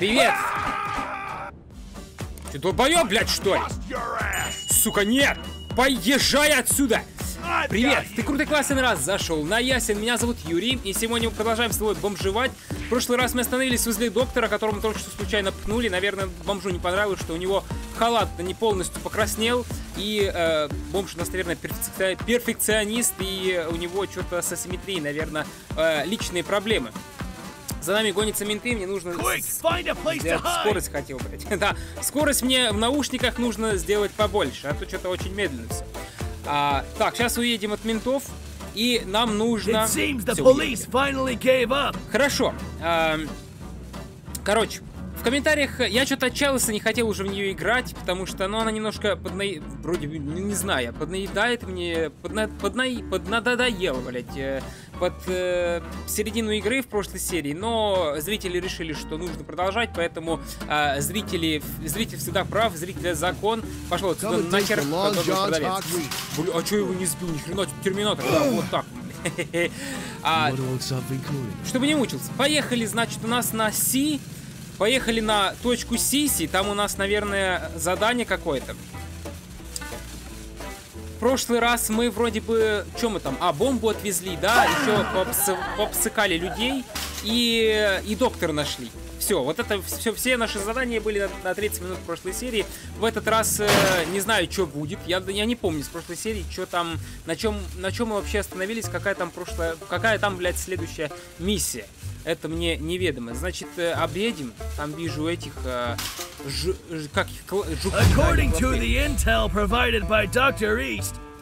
Привет! Ты долбоёб, блядь, что ли? Сука, нет! Поезжай отсюда! Привет! Ты крутой классен раз зашел на Ясен. Меня зовут Юрий, и сегодня мы продолжаем с тобой бомжевать. В прошлый раз мы остановились возле доктора, которому только что случайно пнули. Наверное, бомжу не понравилось, что у него халат не полностью покраснел. И бомж у нас, наверное, перфекционист, и у него что-то с асимметрией, наверное, личные проблемы. За нами гонятся менты, мне нужно... Скорость хотел, блядь. Да, скорость мне в наушниках нужно сделать побольше, а то что-то очень медленно все. Так, сейчас уедем от ментов, и нам нужно... Хорошо. Короче, в комментариях я что-то отчаялся, не хотел уже в нее играть, потому что, ну, она немножко вроде, не знаю, поднаедает мне, поднадоела, блядь, под середину игры в прошлой серии, но зрители решили, что нужно продолжать, поэтому зритель всегда прав, зритель закон. Пошел отсюда нахер, продавец. Блин, а чё его не сбил? Ни хрена, терминатор, да, вот так. Чтобы не мучился. Поехали, значит, у нас на Си. Поехали на точку Сиси, там у нас, наверное, задание какое-то. В прошлый раз мы вроде бы... Чё мы там? А, бомбу отвезли, да? Еще попсыкали людей и доктора нашли. Все, вот это все наши задания были на 30 минут прошлой серии. В этот раз не знаю, что будет. Я не помню с прошлой серии, что там, на чем мы вообще остановились, какая там, блядь, следующая миссия. Это мне неведомо. Значит, объедем. Там вижу этих...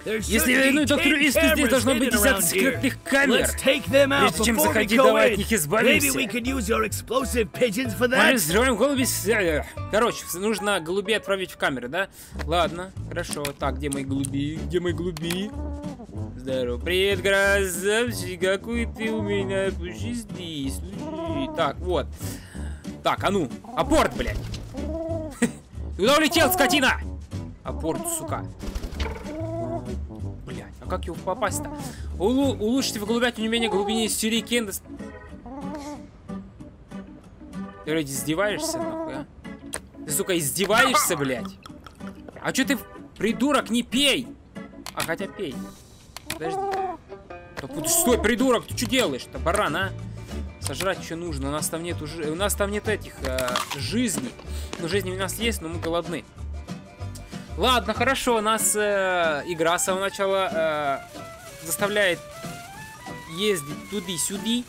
Если вернуть доктору Исту, здесь должно быть десятки скрытых камер. Прежде чем заходить, давай от них избавимся. Мы взрываем голуби. Короче, нужно голубей отправить в камеры, да? Ладно, хорошо. Так, где мои голуби? Где мои голуби? Здорово. Привет, грозовщик. Какой ты у меня пушистый. Так, вот. Так, а ну. Апорт, блядь. Куда улетел, скотина? Апорт, сука. Блядь, а как его попасть-то? Улучшите выглублять умение глубине сюрикен. Ты вроде издеваешься, нахуй, а? Ты, сука, издеваешься, блядь? А чё ты, придурок, не пей? А хотя пей. Подожди. Да, стой, придурок, ты что делаешь-то, баран, а? Сожрать что нужно, у нас там нет этих жизней. Ну, жизни у нас есть, но мы голодны. Ладно, хорошо, у нас игра с самого начала заставляет ездить туды-сюды,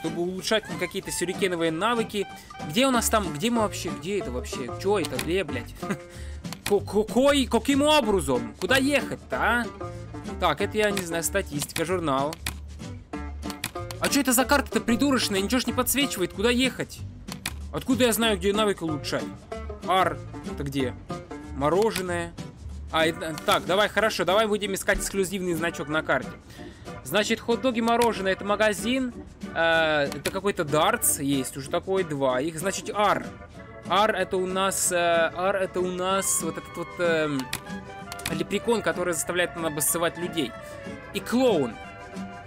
чтобы улучшать какие-то сюрикеновые навыки. Где у нас там, где мы вообще, где это вообще? Чё это, где, блядь? Каким образом? Куда ехать-то, а? Так, это я не знаю, статистика, журнал. А чё это за карта-то придурочная? Ничего ж не подсвечивает, куда ехать? Откуда я знаю, где навык улучшать? Ар, это где? Мороженое. А, так, давай, хорошо, давай будем искать эксклюзивный значок на карте. Значит, хот-доги, мороженое, это магазин. Это какой-то дартс, есть уже такой, два. Их, значит, R. R это у нас вот этот вот лепрекон, который заставляет нас обоссывать людей. И клоун.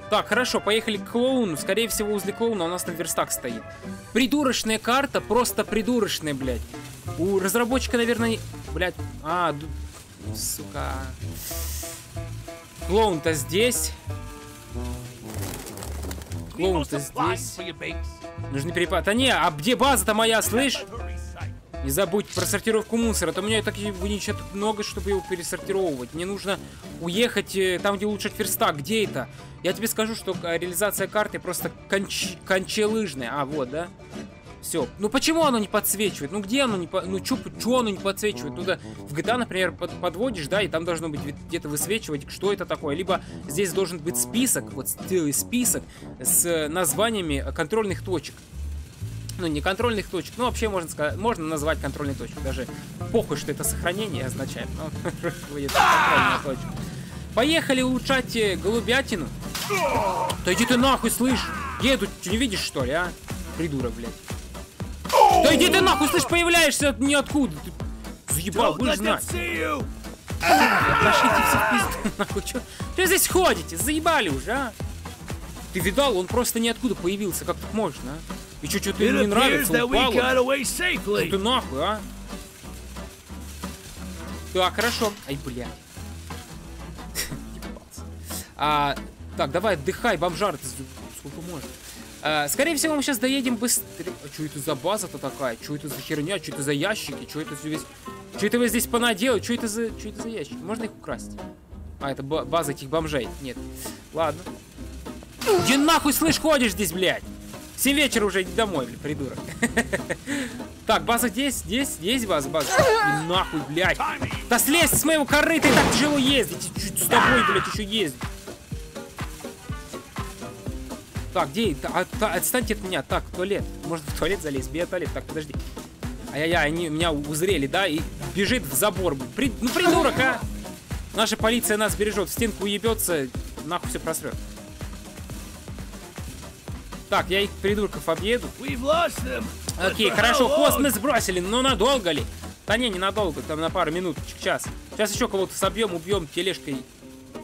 Так, хорошо, поехали к клоуну. Скорее всего, возле клоуна у нас там верстак стоит. Придурочная карта, просто придурочная, блядь. У разработчика, наверное... Блядь... А, сука... Клоун-то здесь. Клоун-то здесь. Нужны перепады. Да не, а где база-то моя, слышь? Не забудь про сортировку мусора. То у меня так ничего тут много, чтобы его пересортировывать. Мне нужно уехать там, где улучшить верстак. Где это? Я тебе скажу, что реализация карты просто кончелыжная. А, вот, да? Все. Ну почему оно не подсвечивает? Ну где оно не подсвечивает? Ну чё оно не подсвечивает? Туда в GTA, например, подводишь, да, и там должно быть где-то высвечивать, что это такое. Либо здесь должен быть список, вот целый список с названиями контрольных точек. Ну, не контрольных точек, ну вообще можно сказать, можно назвать контрольной точкой. Даже похуй, что это сохранение означает, но будет контрольная точка. Поехали улучшать голубятину. Да иди ты нахуй, слышь! Едут, ты не видишь, что ли, а? Придурок, блядь. Да иди ты нахуй, слышь, появляешься от ниоткуда. Ты заебал, будешь знать. Пошлите всех пизду, нахуй, чё? Что здесь ходите? Заебали уже, а? Ты видал, он просто ниоткуда появился, как так можно, а? И чё, ты не нравится, упала? Ну ты нахуй, а? Так, хорошо. Ай, блядь. Так, давай, отдыхай, бомжар, ты сколько можешь. Скорее всего, мы сейчас доедем быстрее. А что это за база-то такая? Что это за херня? Что это за ящики? Что это здесь? Что это вы здесь понаделали? Что это за ящики? Можно их украсть? А, это база этих бомжей. Нет. Ладно. Где нахуй, слышь, ходишь здесь, блядь? 7 вечера уже, иди домой, блядь, придурок. Так, база здесь, здесь база. Нахуй, блядь. Да слезь с моего корыта, и так тяжело ездить. Чуть с тобой, блядь, еще ездить. Так, где? Отстаньте от меня. Так, туалет. Можно в туалет залезть? Бей туалет. Так, подожди. Ай-яй-яй, они меня узрели, да? И бежит в забор. Ну, придурок, а! Наша полиция нас бережет. В стенку уебется, нахуй все просрет. Так, я их придурков объеду. Окей, хорошо, хвост мы сбросили, но надолго ли? Да не, ненадолго, там на пару минуточек, час. Сейчас еще кого-то собьем, убьем тележкой.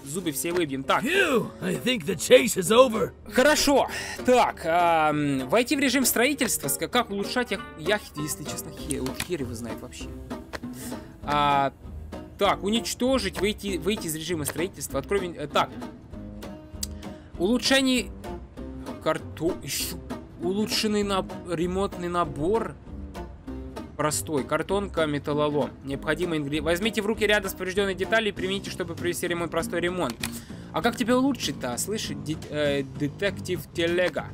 Зубы все выбьем. Так. Хорошо. Так, войти в режим строительства. Как улучшать яхты, если честно, хер его знает вообще. Так, уничтожить, выйти из режима строительства. Откроем. Так. Улучшение карту. Улучшенный ремонтный набор. Простой. Картонка, металлолом. Необходимый ингредиент. Возьмите в руки ряда с поврежденной деталью и примите, чтобы привести ремонт. Простой ремонт. А как тебя улучшить-то? Слышишь? Детектив Телега.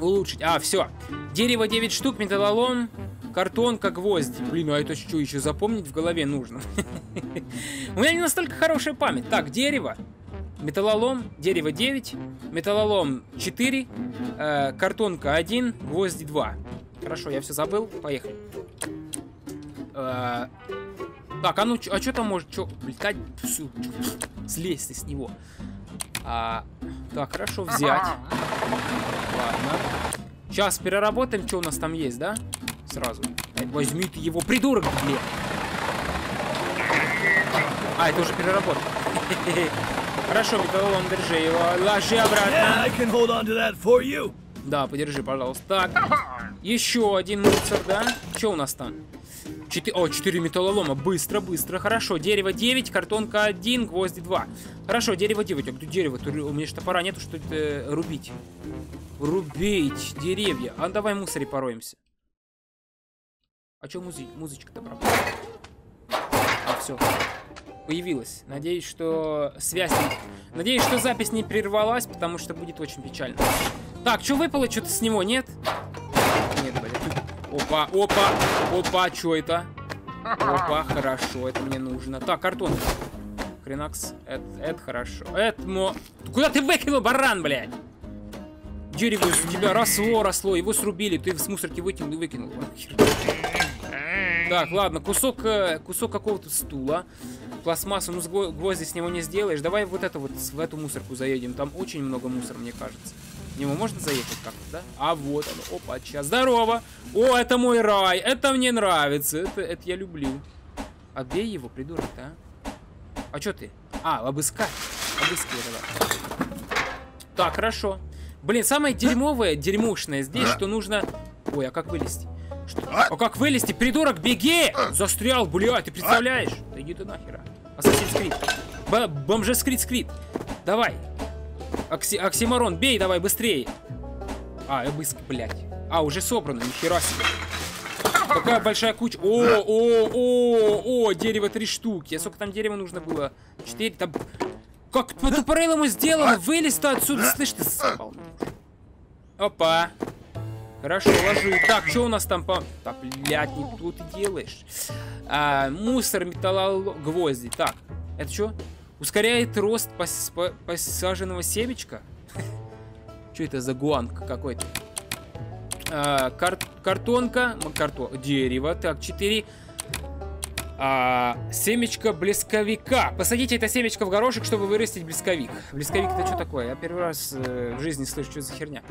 Улучшить. А, все. Дерево 9 штук, металлолом, картонка, гвозди. Блин, а это что еще запомнить в голове нужно? У меня не настолько хорошая память. Так, дерево. Металлолом, дерево 9, металлолом 4, картонка 1, гвозди 2. Хорошо, я все забыл. Поехали. Так, а ну, а что там может... Что, блядь, слезь ты с него. Так, хорошо, взять. Ладно. Сейчас переработаем, что у нас там есть, да? Сразу. Возьми ты его, придурок, блядь. А, это уже переработка. Хорошо, металлолом, держи его. Ложи обратно. Да, подержи, пожалуйста. Так, еще один мусор, да? Что у нас там? 4 металлолома. Быстро, быстро. Хорошо, дерево 9, картонка 1, гвозди 2. Хорошо, дерево 9. А где дерево? У меня же топора нету, что-то рубить. Рубить деревья. А давай в мусоре пороемся. А что музычка-то пропала? А, все. Появилась. Надеюсь, что связь... Надеюсь, что запись не прервалась, потому что будет очень печально. Так, что выпало? Что-то с него, нет? Нет, блядь. Опа, опа, опа, что это? Опа, хорошо, это мне нужно. Так, картон. Хренакс, это хорошо. Куда ты выкинул, баран, блядь? Дерево у тебя росло, его срубили, ты с мусорки выкинул и выкинул. Так, ладно, кусок какого-то стула. Пластмассу, ну, гвозди с него не сделаешь. Давай вот в эту мусорку заедем. Там очень много мусора, мне кажется. В него можно заехать как-то, да? А вот оно. Опа, сейчас. Здорово. О, это мой рай. Это мне нравится. Это я люблю. Отбей его, придурок-то, а? А чё ты? А, обыскать. Обыскивай, давай. Так, хорошо. Блин, самое дерьмовое, дерьмушное здесь, что нужно... Ой, а как вылезти? Что? А как вылезти? Придурок, беги! Застрял, блядь, ты представляешь? Да иди ты нахера. Ассасин Скрит. Бомжескрит Скрит. Давай. Оксимарон, бей, давай, быстрее. А, обыск, блядь. А, уже собрано, нихера себе. Какая большая куча. О, дерево 3 штуки. А сколько там дерева нужно было? 4, там... Как по-тупорылому сделано, вылез-то отсюда, слышь, ты спал. Опа. Хорошо, ложу. Так, что у нас там по... Так, блядь, не тут и делаешь. Мусор, металлолом, гвозди. Так, это что? Ускоряет рост посаженного семечка? Что это за гуанг какой-то? Картонка. Дерево. Так, 4. Семечко блесковика. Посадите это семечко в горошек, чтобы вырастить блесковик. Блесковик это что такое? Я первый раз в жизни слышу, что за херня.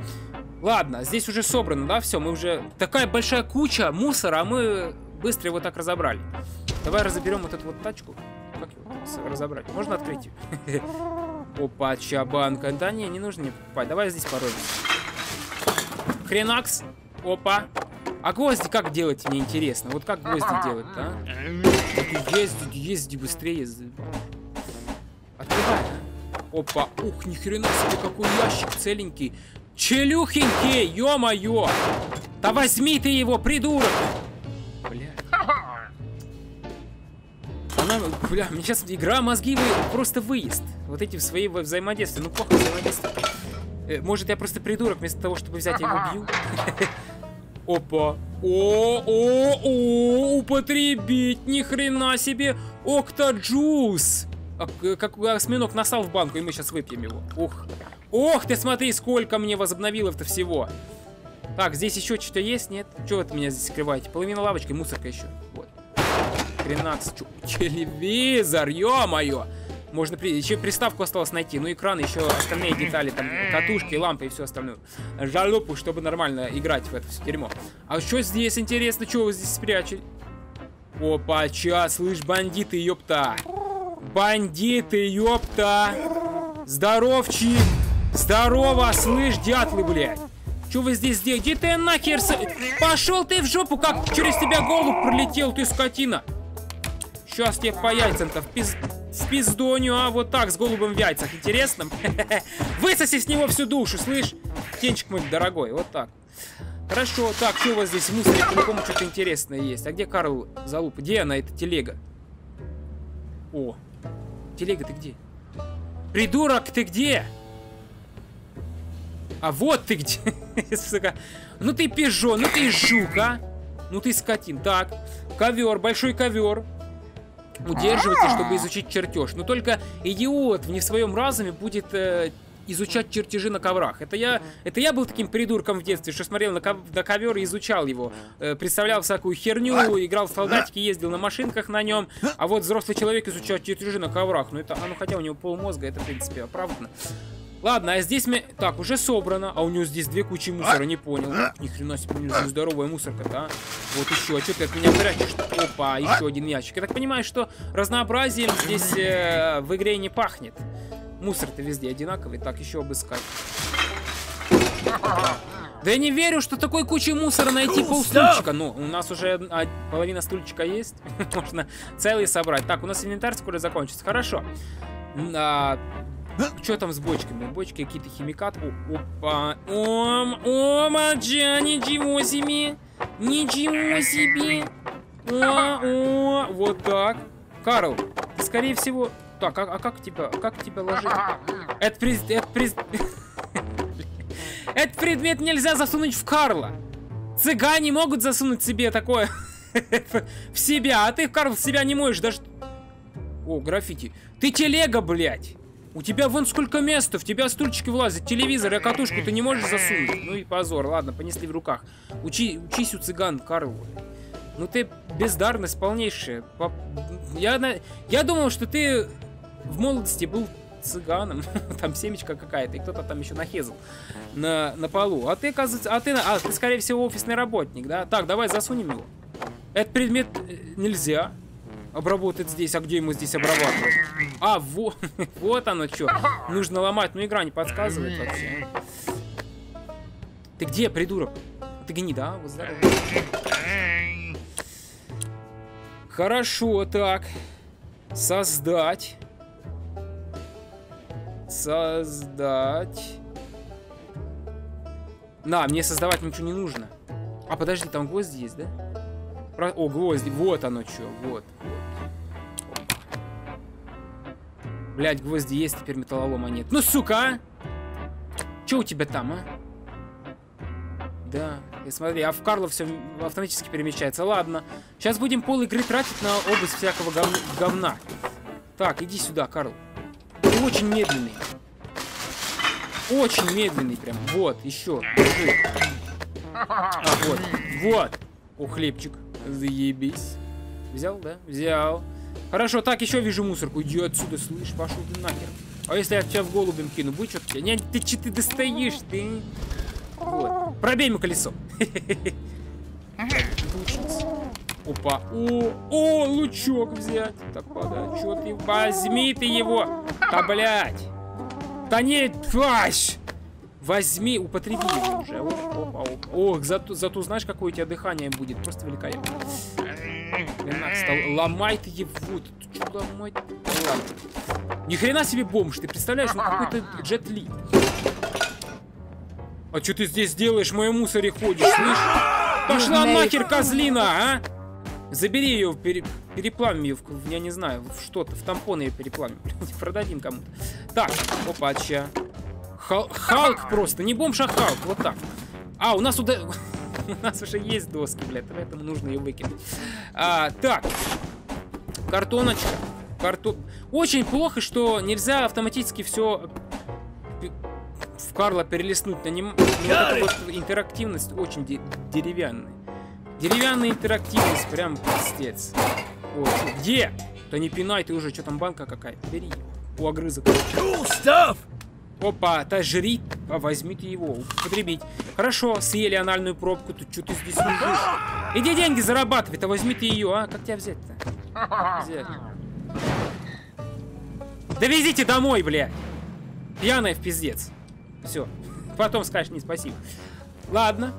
Ладно, здесь уже собрано, да? Все, мы уже... Такая большая куча мусора, а мы быстро его так разобрали. Давай разоберем вот эту вот тачку. Как его там разобрать? Можно открыть ее? Опа, чабанка. Да не, не нужно мне покупать. Давай здесь порой. Хренакс. Опа. А гвозди как делать, мне интересно. Вот как гвозди делать, да? Езди, езди быстрее, езди. Открывай. Опа. Ух, нихрена себе, какой ящик целенький. Челюхенький, ё-моё. Да возьми ты его, придурок. Бля. Она, бля, мне сейчас игра мозги просто выезд. Вот эти в свои взаимодействия. Ну, плохо взаимодействие. Может, я просто придурок, вместо того, чтобы взять, я его бью? Опа. О, употребить, ни хрена себе. Окта-джус. Как осьминог насал в банку, и мы сейчас выпьем его. Ох. Ох, ты смотри, сколько мне возобновило-то всего. Так, здесь еще что-то есть, нет? Чего вы меня здесь скрываете? Половина лавочки, мусорка еще. Вот. Хренакс. Телевизор, ё-моё. Можно еще приставку осталось найти. Ну, экран, еще остальные детали, там, катушки, лампы и все остальное. Жалопу, чтобы нормально играть в это все дерьмо. А что здесь интересно? Что вы здесь спрячете? Опа, час, слышь, бандиты, ёпта. Бандиты, ёпта. Здоровчик. Здорово, слышь, дятлы, блядь. Что вы здесь делаете? Где ты нахер? Пошел ты в жопу, как через тебя голубь пролетел, ты скотина. Сейчас тебе по яйцам-то в пиздоню, а вот так, с голубым в яйцах. Интересно? Высоси с него всю душу, слышь? Тенчик мой дорогой, вот так. Хорошо, так, что у вас здесь? Мусор, по-моему, что-то интересное есть. А где Карл Залуп? Где она, эта телега? О, телега, ты где? Придурок, ты где? А вот ты где, сука. Ну ты пижон, ну ты жук, а. Ну ты скотин. Так, ковер, большой ковер. Удерживайте, чтобы изучить чертеж. Но только идиот в не своем разуме будет изучать чертежи на коврах. Это я был таким придурком в детстве, что смотрел на ковер и изучал его. Представлял всякую херню, играл в солдатики, ездил на машинках на нем. А вот взрослый человек изучает чертежи на коврах. Ну, это, ну хотя у него полмозга, это в принципе оправданно. Ладно, а здесь мы... Так, уже собрано. А у него здесь две кучи мусора, не понял. Ни хрена себе, у него здоровая мусорка, да? Вот еще, а что ты от меня прячешь? Опа, еще один ящик. Я так понимаю, что разнообразием здесь в игре не пахнет. Мусор-то везде одинаковый. Так, еще обыскать. Да я не верю, что такой кучей мусора найти полстульчика. Ну, у нас уже половина стульчика есть. Можно целый собрать. Так, у нас инвентарь скоро закончится. Хорошо. Что там с бочками? Бочки какие-то, химикаты. Опа. О, мальча, ничего себе. Ничего себе. О, вот так. Карл, ты, скорее всего... Так, а как тебя ложить? Этот предмет нельзя засунуть в Карла. Цыгане могут засунуть себе такое в себя, а ты, Карл, в себя не можешь даже... О, граффити. Ты телега, блядь. У тебя вон сколько места, в тебя стульчики влазят, телевизор, а катушку ты не можешь засунуть. Ну и позор, ладно, понесли в руках. Учись у цыган, Карл. Ну ты бездарность полнейшая. Я думал, что ты в молодости был цыганом. Там семечка какая-то, и кто-то там еще нахезал на полу. А ты, оказывается, ты, скорее всего, офисный работник, да? Так, давай засунем его. Этот предмет нельзя обработать здесь, а где ему здесь обрабатывать? А, вот оно что. Нужно ломать, но игра не подсказывает вообще. Ты где, придурок? Ты гнида, а? Вот здорово. Хорошо, так. Создать. Создать. На, мне создавать ничего не нужно. А, подожди, там гвозди есть, да? О, гвозди, вот оно что, вот. Блять, гвозди есть, теперь металлолома нет. Ну, сука, а! Че у тебя там, а? Да, и смотри, а в Карла все автоматически перемещается. Ладно, сейчас будем пол игры тратить на область всякого говна. Так, иди сюда, Карл. Ты очень медленный. Очень медленный прям. Вот, еще. А, вот, вот. О, хлебчик. Заебись. Взял, да? Взял. Хорошо, так, еще вижу мусорку. Иди отсюда, слышь, пошел ты нахер. А если я тебя в голубем кину, будет что-то? Нет, ты че ты достаешь, ты? Вот. Пробей ему колесо. Опа. О, лучок взять. Так, подай. Че ты? Возьми ты его. Да, блядь. Да не, фаш. Возьми, употреби его уже. Ох, зато знаешь, какое у тебя дыхание будет. Просто великолепно. Ломай ты его. Ты что ломать? Ни хрена себе бомж, ты представляешь, ну какой-то джетли. А что ты здесь делаешь, в моем мусоре ходишь, слышишь? Пошла нахер, козлина, а? Забери ее, переплавим ее, я не знаю, в что-то, в тампоны ее переплавим. Продадим кому-то. Так, опа, ща. Халк просто, не бомж, а Халк, вот так. А, у нас уже есть доски, блядь, поэтому нужно ее выкинуть. Так, картоночка. Очень плохо, что нельзя автоматически все в Карла перелистнуть. На нем вот интерактивность очень деревянная. Деревянная интерактивность, прям пиздец. О, где? Да не пинай ты уже, что там банка какая? Бери. У огрызок. Опа, та жри, а возьмите его, употребить. Хорошо, съели анальную пробку, тут что ты здесь не будешь? Иди деньги зарабатывай, а возьмите ее, а? Как тебя взять-то? Взять. Довезите домой, бля. Пьяная в пиздец. Все, потом скажешь не спасибо. Ладно.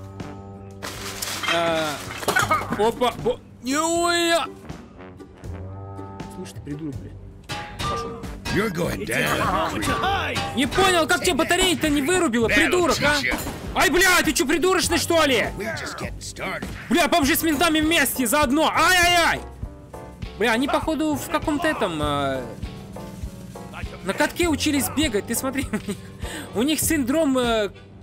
Опа, неуя. Слушай, ты придурок, бля. Пошел. Не понял, как тебя батарея-то не вырубила, придурок, а? Ай, бля, ты чё, придурочный, что ли? Бля, бомжи с ментами вместе заодно. Ай-ай-ай. Бля, они, походу, в каком-то этом... на катке учились бегать, ты смотри. У них синдром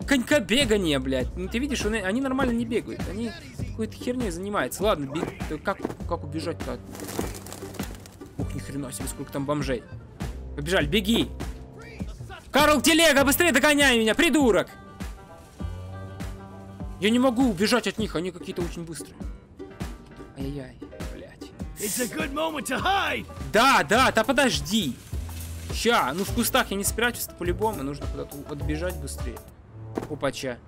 конькобегания, блядь. Ну, ты видишь, они нормально не бегают. Они какой-то херней занимаются. Ладно, как убежать-то? Ух, ни хрена себе, сколько там бомжей. Побежали, беги! Карл, телега, быстрее догоняй меня, придурок! Я не могу убежать от них, они какие-то очень быстрые. Ай-яй-яй, блядь. Да, подожди. Ща, ну в кустах я не спрячусь, по-любому нужно куда-то отбежать быстрее. Опача.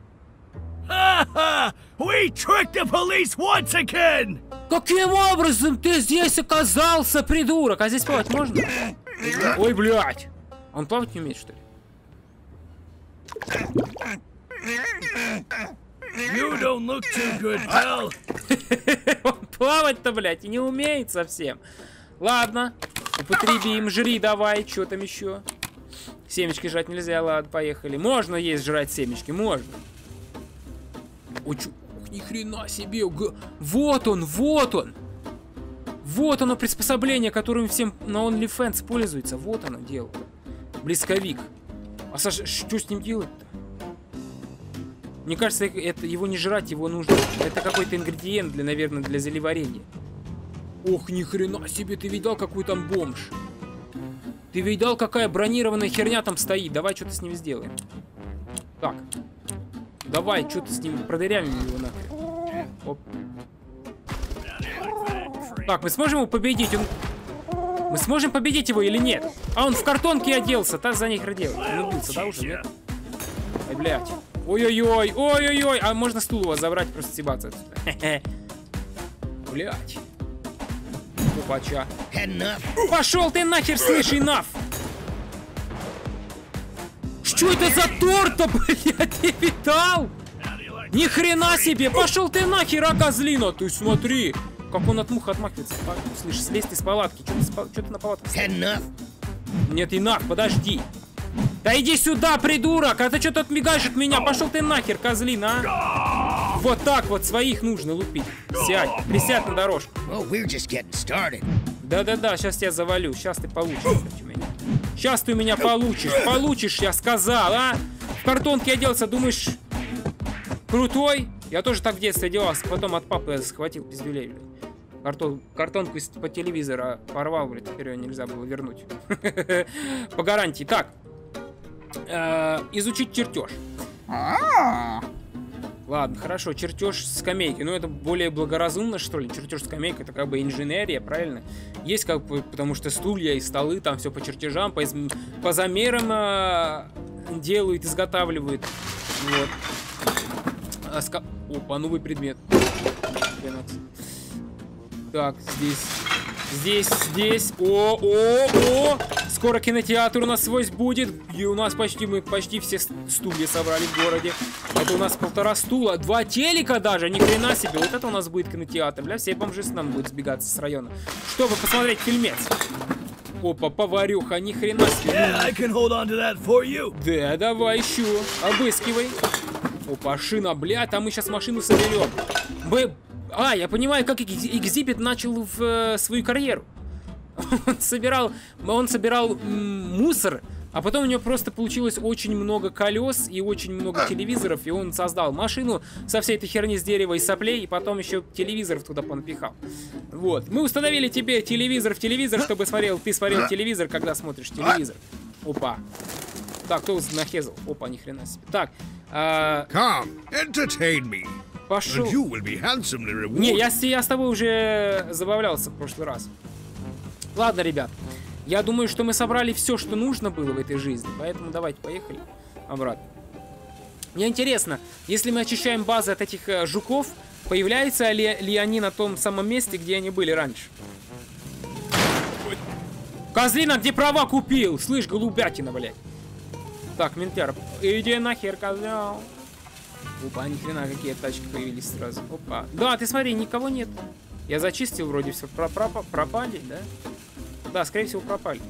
Каким образом ты здесь оказался, придурок? А здесь плавать можно? Ой, блядь! Он плавать не умеет, что ли? You don't look too good, pal. Он плавать-то, блядь, и не умеет совсем. Ладно, употребим, жри давай, что там еще? Семечки жрать нельзя, ладно, поехали. Можно есть жрать семечки, можно. Ой, чё? Ух, ни хрена себе! Вот он, вот он! Вот оно приспособление, которым всем на OnlyFans пользуется. Вот оно дело. Близковик. А Саша, что с ним делать-то? Мне кажется, это его не жрать, его нужно. Это какой-то ингредиент, для, наверное, для заливарения. Ох, ни хрена себе, ты видал, какой там бомж? Ты видал, какая бронированная херня там стоит? Давай что-то с ним сделаем. Так. Давай что-то с ним, продырявим его нахрен. Оп. Так, мы сможем его победить? Мы сможем победить его или нет? А он в картонке оделся, так за них родился. Он убился, да, уже, нет? Ай, блядь. Ой-ой-ой, ой-ой-ой. А можно стул его забрать, просто съебаться отсюда. Блядь. Опача. Пошел ты нахер, слышь, enough. Что это за торт-то, блядь, я питал? Ни хрена себе, пошел ты нахер, а, козлина, ты смотри. Как он от муха отмахивается. Слышь, слезь ты с палатки. Что ты на палатке? Нет, инак, подожди. Да иди сюда, придурок. А ты что-то отмигаешь от меня. Пошел ты нахер, козлина, а? Вот так вот своих нужно лупить. Сядь, присядь на дорожку. Да-да-да, сейчас я завалю. Сейчас ты получишь. Сейчас ты у меня получишь. Получишь, я сказал, а? В картонке оделся, думаешь, крутой? Я тоже так в детстве оделался. Потом от папы я схватил пиздюлей, блядь. Картонку по телевизору порвал, блядь, теперь ее нельзя было вернуть. По гарантии. Так. Изучить чертеж. Ладно, хорошо, чертеж скамейки. Ну, это более благоразумно, что ли? Чертеж скамейки, это как бы инженерия, правильно? Есть как бы, потому что стулья и столы, там все по чертежам, по замерам делают, изготавливают. Вот. Опа, новый предмет. Так, здесь. Здесь. О-о-о! Скоро кинотеатр у нас свой будет. И у нас мы почти все стулья собрали в городе. Это у нас 1,5 стула. 2 телека даже, ни хрена себе. Вот это у нас будет кинотеатр. Бля, все бомжи с нам будут сбегаться с района, чтобы посмотреть фильмец. Опа, поварюха, ни хрена себе. Да, давай еще. Обыскивай. Опа, шина, бля, там мы сейчас машину соберем. Я понимаю, как Экзибит начал свою карьеру. Он собирал мусор, а потом у него просто получилось очень много колес и очень много телевизоров, и он создал машину со всей этой херни с дерева и соплей, и потом еще телевизоров туда понапихал. Вот. Мы установили тебе телевизор в телевизор, чтобы ты смотрел телевизор, когда смотришь телевизор. Опа. Так, кто нахезал? Опа, ни хрена себе. Так. Пошел. Не, я с тобой уже забавлялся в прошлый раз. Ладно, ребят, я думаю, что мы собрали все, что нужно было в этой жизни, поэтому давайте поехали обратно. Мне интересно, если мы очищаем базы от этих жуков, появляются ли они на том самом месте, где они были раньше? Козлина, где права купил? Слышь, голубятина, блядь. Так, ментяр, иди нахер, козел. Опа, ни хрена, какие тачки появились сразу. Опа. Да, ты смотри, никого нет. Я зачистил вроде все. Пропали, да? Да, скорее всего, пропали.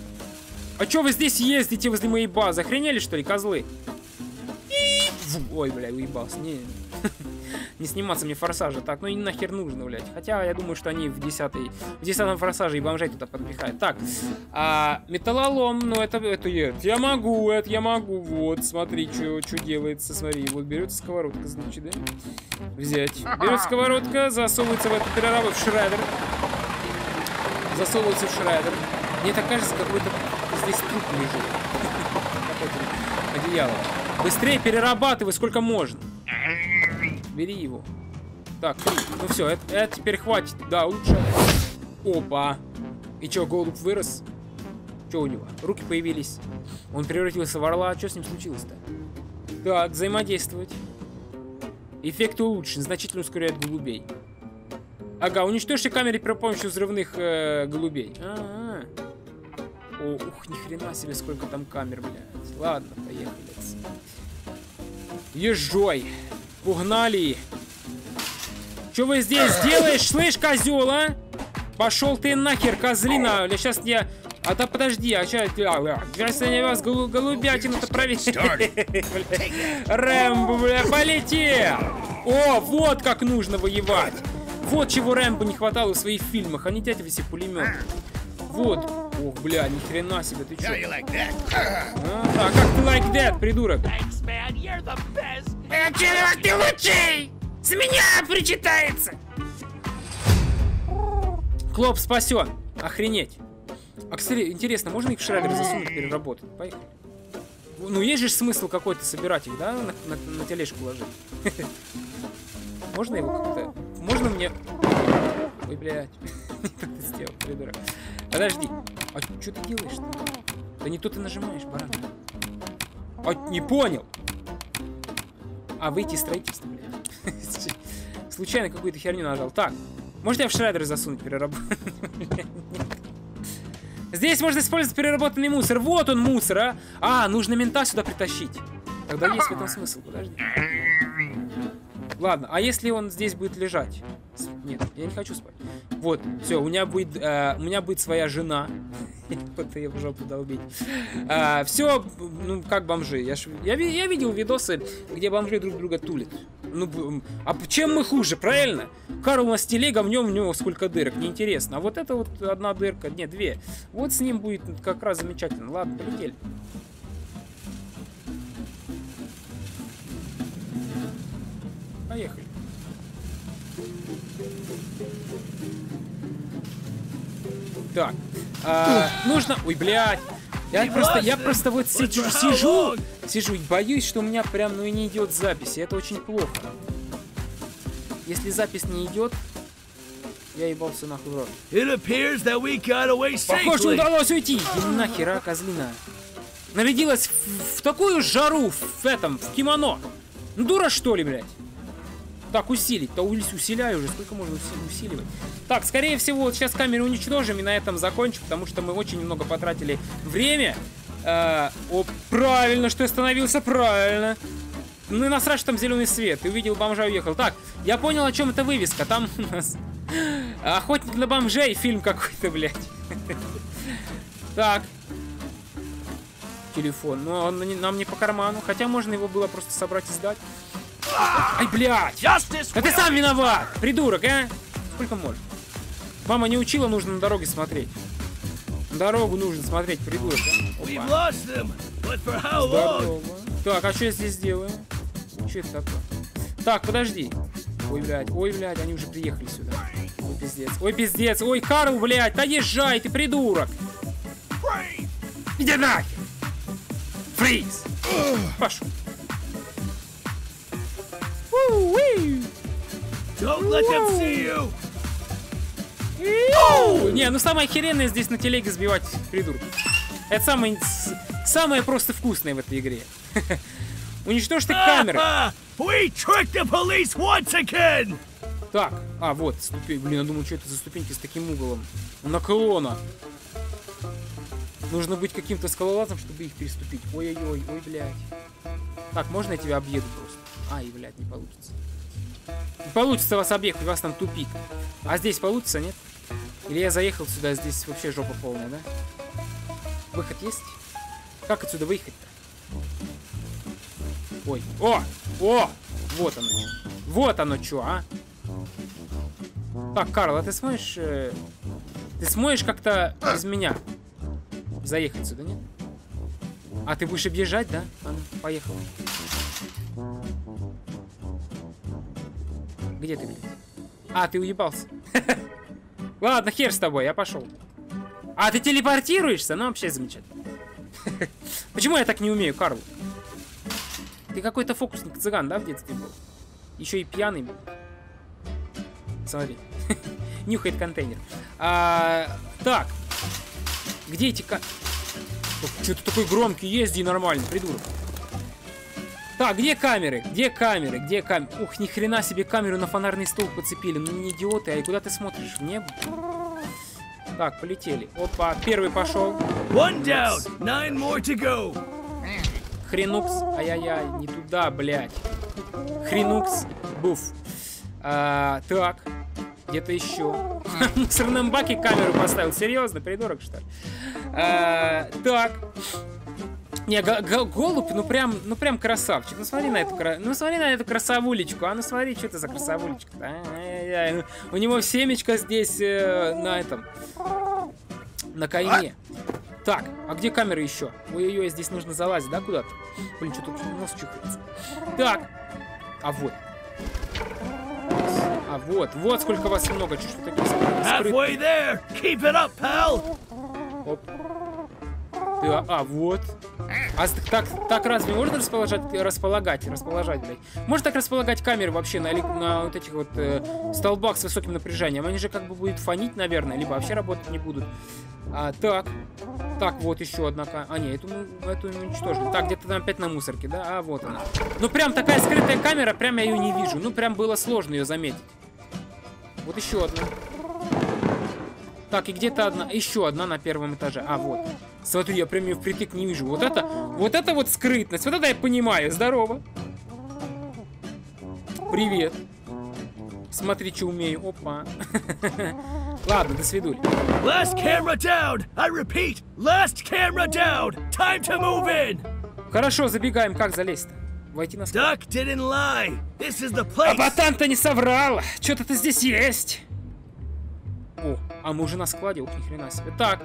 А чё вы здесь ездите возле моей базы? Охренели, что ли, козлы? Ой, бля, уебался. Не сниматься мне форсажа. Так, ну и нахер нужно, блядь. Хотя я думаю, что они в 10-м форсаже и бомжей туда подпихают. Так, металлолом, ну это я могу. Вот, смотри, что делается. Смотри, вот берется сковородка, значит, да? Взять. Берется сковородка, засовывается в этот шредер. Засовывается в шредер. Мне так кажется, какой-то здесь труп лежит. Одеяло. Быстрее перерабатывай, сколько можно. Бери его. Так, ну все, это теперь хватит. Да, лучше. Опа. И чё, голубь вырос? Чё у него? Руки появились. Он превратился в орла. Чё с ним случилось-то? Так, взаимодействовать. Эффект улучшен. Значительно ускоряет голубей. Ага, уничтожьте камеры при помощи взрывных голубей. О, ух, ни хрена себе, сколько там камер, блядь. Ладно, поехали. Езжой. Погнали. Что вы здесь делаешь, слышь, козел, а? Пошел ты нахер, козлина. Сейчас я... А да подожди, а что я... Сейчас я вас голубятину-то проверю. Рэмбо, бля, полетел. О, вот как нужно воевать. Вот чего Рэмбо не хватало в своих фильмах. Они дядя все пулеметы. Вот. Ох, бля, ни хрена себе, ты чё? А как ты like that, придурок? Черт, ты лучший! С меня причитается! Клоп спасен! Охренеть! А, кстати, интересно, можно их в шредер засунуть, переработать? Поехали. Ну, есть же смысл какой-то собирать их, да? На тележку ложить. Можно его как-то... Можно мне... Ой, блядь. Что ты сделал, придурок? Подожди. А что ты делаешь-то? Да не то ты нажимаешь, баран. А, не понял. А, выйти из строительства, блядь. Случайно какую-то херню нажал. Так, можно я в шредер засунуть, переработать? Здесь можно использовать переработанный мусор. Вот он, мусор, а! А, нужно мента сюда притащить. Тогда есть в этом смысл, подожди. Ладно, а если он здесь будет лежать? Нет, я не хочу спать. Вот, все, у меня будет своя жена. Вот ее в жопу долбить. Все, ну как бомжи. Я видел видосы, где бомжи друг друга тулят. Ну, а чем мы хуже, правильно? Карл у нас телега, в нем сколько дырок, неинтересно. А вот это вот одна дырка, нет, 2. Вот с ним будет как раз замечательно. Ладно, полетели. Поехали. Так, нужно... Ой, блядь. Я просто вот сижу и боюсь, что у меня прям, ну, и не идет запись. И это очень плохо. Если запись не идет, я ебался нахуй в рот. Похоже, удалось уйти. И нахера, козлина. Нарядилась в такую жару в кимоно. Ну, дура, что ли, блядь? Так, усилить. Да усиляю уже. Сколько можно усиливать? Так, скорее всего, вот сейчас камеры уничтожим и на этом закончим, потому что мы очень много потратили время. О, правильно, что я остановился, правильно. Ну и насрать, что там зеленый свет. И увидел бомжа и уехал. Так, я понял, о чем это вывеска. Там у нас «Охотник на бомжей» фильм какой-то, блядь. Так. Телефон. Но он нам не по карману. Хотя можно его было просто собрать и сдать. Ай, блядь! Да ты сам виноват! Придурок, а! Сколько можно? Мама не учила, нужно на дороге смотреть. На дорогу нужно смотреть, придурок. А? Здорово. Так, а что я здесь делаю? Что это такое? Так, подожди. Ой, блядь, они уже приехали сюда. Ой, пиздец. Ой, пиздец. Ой, Карл, блядь, да езжай, ты придурок! Иди нахер! Фриз! Пошел. Don't let them see you. Не, ну самое охеренное здесь на телеге сбивать придурков. Это самое просто вкусное в этой игре. Уничтожь ты камеры. Так, а вот, блин, я думал, что это за ступеньки с таким углом наклона. Нужно быть каким-то скалолазом, чтобы их переступить. Ой-ой-ой, ой, блядь. Так, можно я тебя объеду просто? Ай, блядь, не получится. Не получится вас объехать, у вас там тупик. А здесь получится, нет? Или я заехал сюда, здесь вообще жопа полная, да? Выход есть? Как отсюда выехать-то? Ой, о, о! Вот оно. Вот оно чё, а? Так, Карл, а ты сможешь... Ты сможешь как-то без меня заехать сюда, нет? А ты будешь объезжать, да? А ну, поехал. Где ты, блядь? А, ты уебался. Ладно, хер с тобой, я пошел. А, ты телепортируешься? Ну, вообще замечательно. Почему я так не умею, Карл? Ты какой-то фокусник-цыган, да, в детстве был? Еще и пьяный был. Смотри. Нюхает контейнер. Так. Где эти... Что ты такой громкий? Езди нормально, придурок. Так, где камеры? Где камеры? Где камеры? Ух, ни хрена себе камеру на фонарный столб поцепили. Ну не идиоты, а и куда ты смотришь? В небо? Так, полетели. Опа, первый пошел. Хренукс. Ай-яй-яй, не туда, блядь. Хренукс. Буф. Так. Где-то еще. В мусорном баке камеру поставил. Серьезно, придурок, что ли? Так. Не, голубь, ну прям красавчик. Ну смотри на эту, красавулечку. А ну смотри, что это за красавулечка-то. Ну, у него семечко здесь на этом, на кайне. Так, а где камера еще? Ой-ой-ой, здесь нужно залазить, да, куда-то? Блин, что тут нос чухается. Так, а вот. А вот, вот сколько вас много. Что такое скрытые? Оп. А вот. А так разве можно располагать, блядь? Можно так располагать камеры вообще на вот этих вот столбах с высоким напряжением? Они же как бы будут фонить, наверное, либо вообще работать не будут. Так. Так, вот еще одна камера. А, нет, эту уничтожили. Так, где-то там опять на мусорке, да? А, вот она. Ну, прям такая скрытая камера, прям я ее не вижу. Ну, прям было сложно ее заметить. Вот еще одна. Так, и где-то одна, еще одна на первом этаже. А, вот. Смотри, я прям ее впритык не вижу. Вот это вот скрытность. Вот это я понимаю. Здорово. Привет. Смотри, что умею. Опа. Ладно, до свидули. Last camera down. I repeat. Last camera down. Time to move in. Хорошо, забегаем. Как залезть-то? Войти на скрытность. Duck didn't lie. This is the place. А ботан-то не соврал. Что-то ты здесь есть. О, а мы уже на складе, ух, ни хрена себе. Так,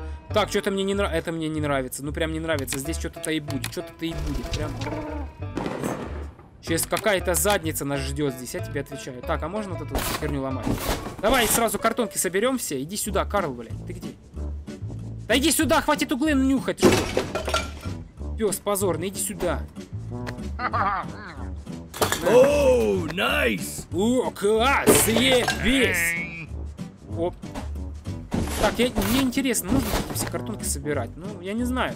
что-то мне не нравится. Это мне не нравится. Ну прям не нравится. Здесь что-то и будет. Что-то и будет. Прям. Сейчас какая-то задница нас ждет здесь, я тебе отвечаю. Так, а можно вот эту херню ломать? Давай сразу картонки соберем все. Иди сюда, Карл, блядь. Ты где? Да иди сюда, хватит углы нюхать. Пес позорный, иди сюда. Оу, найс! О, класс! Ебись! Оп. Так, мне интересно, нужно все картонки собирать? Ну, я не знаю.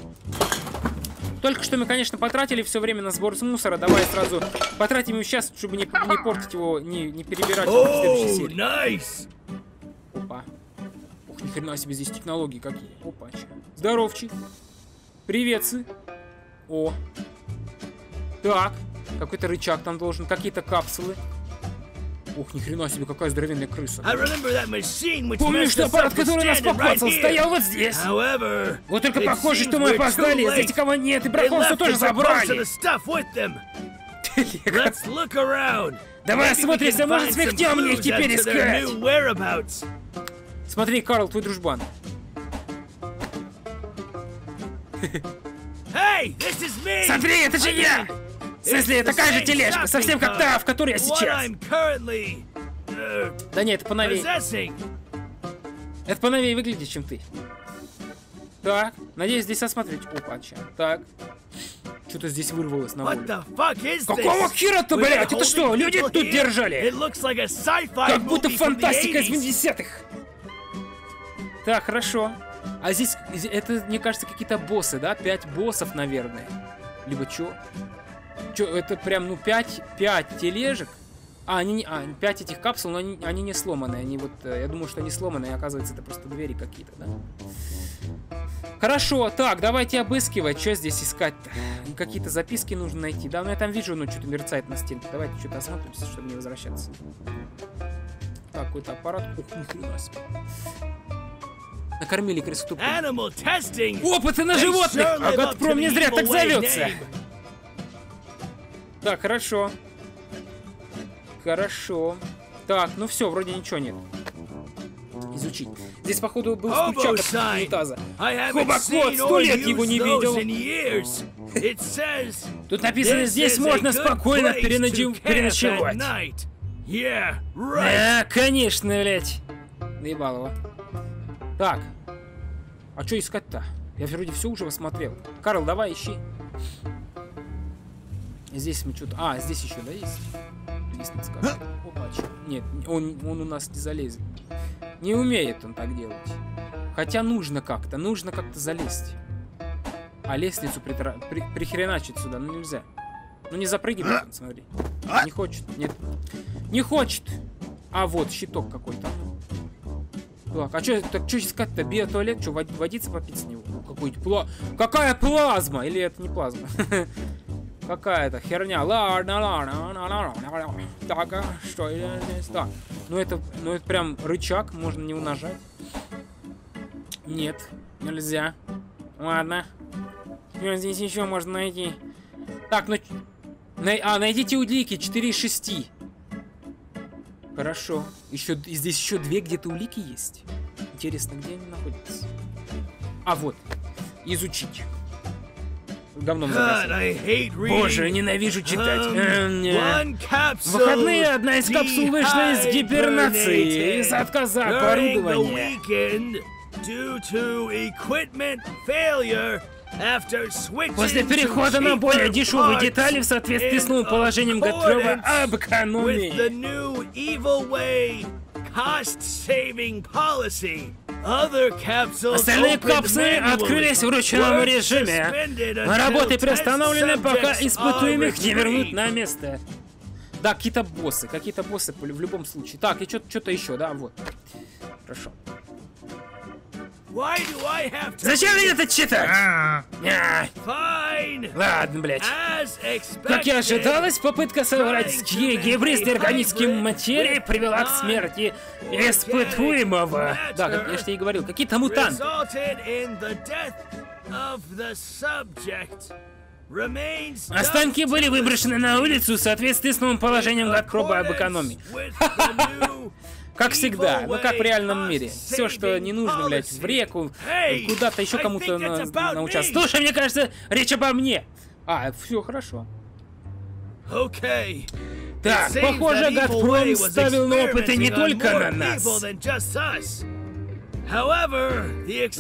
Только что мы, конечно, потратили все время на сбор с мусора. Давай сразу потратим его сейчас, чтобы не портить его, не перебирать его в следующей серии. Nice. Опа. Ух, ни хрена себе, здесь технологии какие. Опа, че. Здоровчик. Приветцы. О. Так. Какой-то рычаг там должен, какие-то капсулы. Ух, ни хрена себе, какая здоровенная крыса. Помню, что аппарат, который нас похвастал, стоял вот здесь. Вот только похоже, что мы опоздали. Здесь никого нет, и браконца тоже забрали. Давай осмотримся, может, сверхтем их теперь искать. Смотри, Карл, твой дружбан. Смотри, это же я! В смысле, такая же тележка, совсем как та, в которой я сейчас. Да нет, это поновее. Это поновее выглядит, чем ты. Так, надеюсь, здесь осмотреть. Опа, че. Так. Что-то здесь вырвалось на волю. Какого хера-то, блядь? Это что, люди тут держали? Как будто фантастика из 80-х. Так, хорошо. А здесь, это, мне кажется, какие-то боссы, да? 5 боссов, наверное. Либо чё? Чё, это прям, ну, 5 тележек. А, 5 этих капсул, но они не сломаны. Они вот, я думаю, что они сломаны, и оказывается, это просто двери какие-то, да? Хорошо, так, давайте обыскивать. Что здесь искать-то? Какие-то записки нужно найти. Да, ну я там вижу, ну, что-то мерцает на стенке. Давайте что-то осмотримся, чтобы не возвращаться. Так, какой-то аппарат. Ух, нихрена себе. Накормили крысу тупой. Опыты на животных! А Газпром не зря так зовется. Так, хорошо. Хорошо. Так, ну все, вроде ничего нет. Изучить. Здесь, походу, был стучак от унитаза. Хобокот, 100 лет его не видел. Тут написано, здесь можно спокойно переночевать. Да, конечно, блядь. Наебал его. Так. А что искать-то? Я вроде все уже посмотрел. Карл, давай ищи. Здесь мы что-то... А, здесь еще, да, есть? Лестница какая-то. Опа, что? Нет, он у нас не залезет. Не умеет он так делать. Хотя нужно как-то залезть. А лестницу прихреначить сюда, ну нельзя. Ну не запрыгивай, смотри. Не хочет, нет. Не хочет! А вот, щиток какой-то. Так, а что искать-то? Биотуалет? Что, водиться попить с него? Какая плазма? Или это не плазма? Какая-то херня. Ладно. Так, что здесь? Так. Ну это прям рычаг, можно не нажать. Нет, нельзя. Ладно. Что здесь еще можно найти? Так, ну... найдите улики, 4 из 6. Хорошо. Еще, здесь еще 2 где-то улики есть. Интересно, где они находятся? А вот. Изучить. Говном забросил. Боже, ненавижу читать. Выходные одна из капсул вышла из гибернации из-за отказа от оборудования. После перехода на более дешевые детали в соответствии с новым положением Готрева об экономии. Остальные капсулы открылись в ручном режиме. Работы приостановлены, пока испытуемых не вернут на место. Да, какие-то боссы в любом случае. Так, и что-то еще, да, вот. Хорошо. Зачем мне это читать? Ладно, блядь. Как и ожидалось, попытка соврать с гибрид органическим материей привела к смерти испытуемого. Да, как я же тебе и говорил, какие-то мутанты. Останки были выброшены на улицу в соответствии с новым положением Гатроба об экономии. Как всегда, ну как в реальном мире. Все, что не нужно, блядь, в реку, куда-то еще кому-то на участок. Слушай, мне кажется, речь обо мне. А, все хорошо. Так, похоже, Газпром ставил на опыты не только на нас.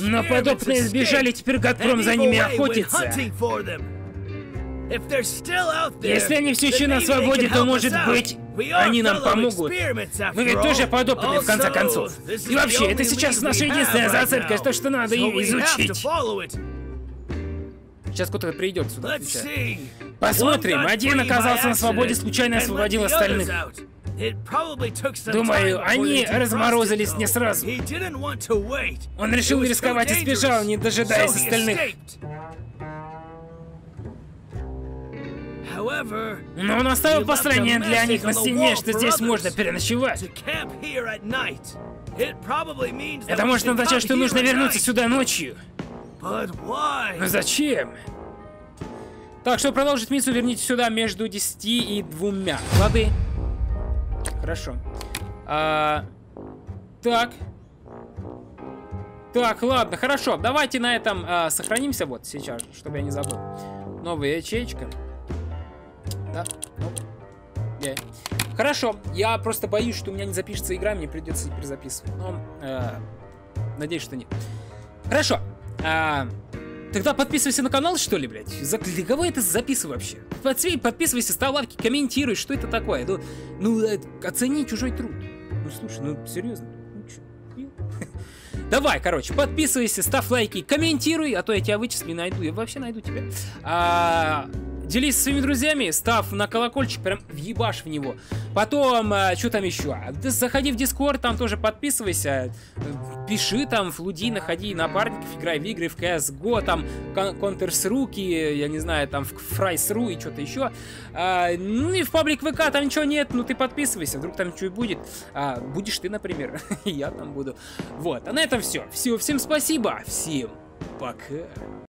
Но подобные сбежали, теперь Газпром за ними охотится. Если они все еще на свободе, то, может быть, они нам помогут. Мы ведь тоже подопытные, в конце концов. И вообще, это сейчас наша единственная зацепка, что надо изучить. Сейчас кто-то придет сюда. Посмотрим. Один оказался на свободе, случайно освободил остальных. Думаю, они разморозились не сразу. Он решил не рисковать и сбежал, не дожидаясь остальных. Но он оставил послание для них на стене, что здесь можно переночевать. Это может означать, что нужно вернуться сюда ночью. Но зачем? Так, чтобы продолжить миссию, верните сюда между 10 и 2. Лады. Хорошо. Так. Так, ладно, хорошо. Давайте на этом сохранимся вот сейчас, чтобы я не забыл. Новая ячейка. Да. Yeah. Хорошо. Я просто боюсь, что у меня не запишется игра, мне придется перезаписывать. Но надеюсь, что нет. Хорошо. Тогда подписывайся на канал, что ли, блядь? Для кого это записываю вообще? Подписывайся, ставь лайки, комментируй, что это такое. Ну, оцени чужой труд. Ну, слушай, ну, серьезно. Ну, давай, короче, подписывайся, ставь лайки, комментируй, а то я тебя вычислю и найду. Я вообще найду тебя. Делись со своими друзьями, став на колокольчик, прям въебашь в него. Потом, что там еще? Заходи в Discord, там тоже подписывайся. Пиши там, флуди, находи напарников, играй в игры, в CSGO, там, Counter-Strike, я не знаю, там, в Fry.ru и что-то еще. Ну и в паблик ВК там ничего нет, ну ты подписывайся, вдруг там что и будет. Будешь ты, например, я там буду. Вот, а на этом все. Всем спасибо, всем пока.